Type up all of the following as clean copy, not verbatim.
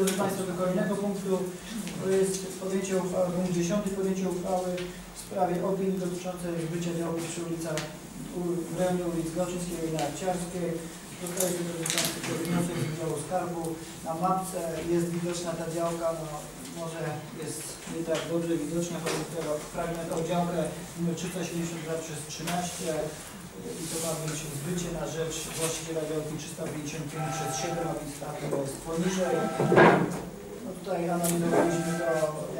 Proszę Państwa, do kolejnego punktu, to jest podjęcie uchwały, punkt 10, podjęcie uchwały w sprawie opinii dotyczącej wybycia działki przy ulicach w rejonie ulic Gałczyńskiego i Narciarskiej. Zostaje wykorzystany wniosek z Wydziału Skarbu. Na mapce jest widoczna ta działka, no, może jest nie tak dobrze widoczna, chodzi o fragment o działkę nr 382/13 i to ma być zbycie na rzecz właściciela działki 355/7, a więc tak to jest poniżej. No tutaj analizowaliśmy to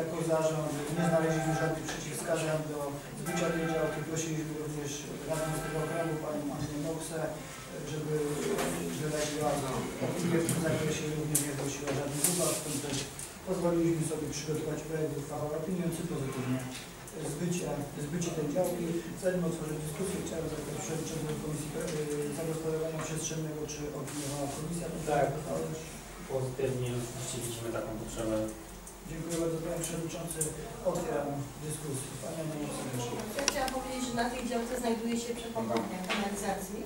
jako zarząd, nie znaleźliśmy żadnych przeciwwskazań do zbycia tej działki. Prosiliśmy również radną z tego okręgu, panią Andrzej Moksę, żeby wyraziła opinię w tym zakresie, również nie zgłosiła żadnych uwag, stąd też pozwoliliśmy sobie przygotować projekt uchwały opiniujący pozytywnie zbycie tej działki. Zanim otworzę dyskusję, chciałem zapytać przewodniczącego Komisji Zagospodarowania Przestrzennego, czy opiniowała komisja? Tak, pozytywnie oczywiście widzimy taką potrzebę. Dziękuję bardzo, panie przewodniczący. Otwieram dyskusję. Panie ministrze. Ja chciałam powiedzieć, że na tej działce znajduje się przepompowanie kanalizacji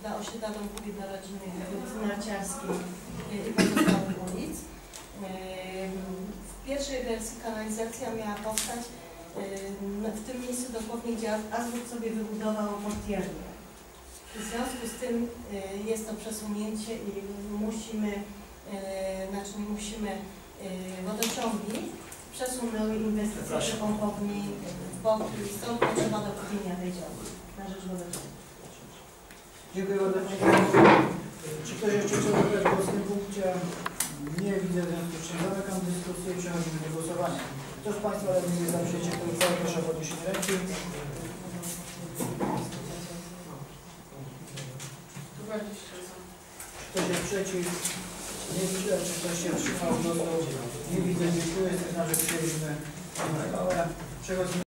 dla osiedla domków jednorodzinnych ulicy Narciarskiej i pozostałych ulic. W pierwszej wersji kanalizacja miała powstać w tym miejscu dosłownie, gdzie Azbuk sobie wybudował portiernię. W związku z tym jest to przesunięcie i musimy, wodociągi przesunęły inwestycje przepompowni w bok i stąd potrzeba dopełnienia tej działki na rzecz wodociągu. Dziękuję bardzo. Czy ktoś jeszcze chce wybrać głos w tym punkcie? Nie widzę, w czym zamykam dyskusję i przechodzimy do głosowania. Kto z Państwa radnych jest za przyjęciem tej uchwały, proszę o podniesienie ręki. Ktoś jest przeciw? Nie widzę. Czy ktoś się wstrzymał? Nie widzę. Dziękuję. Jesteśmy na rzecz przyjęliśmy uchwałę. Przechodzimy.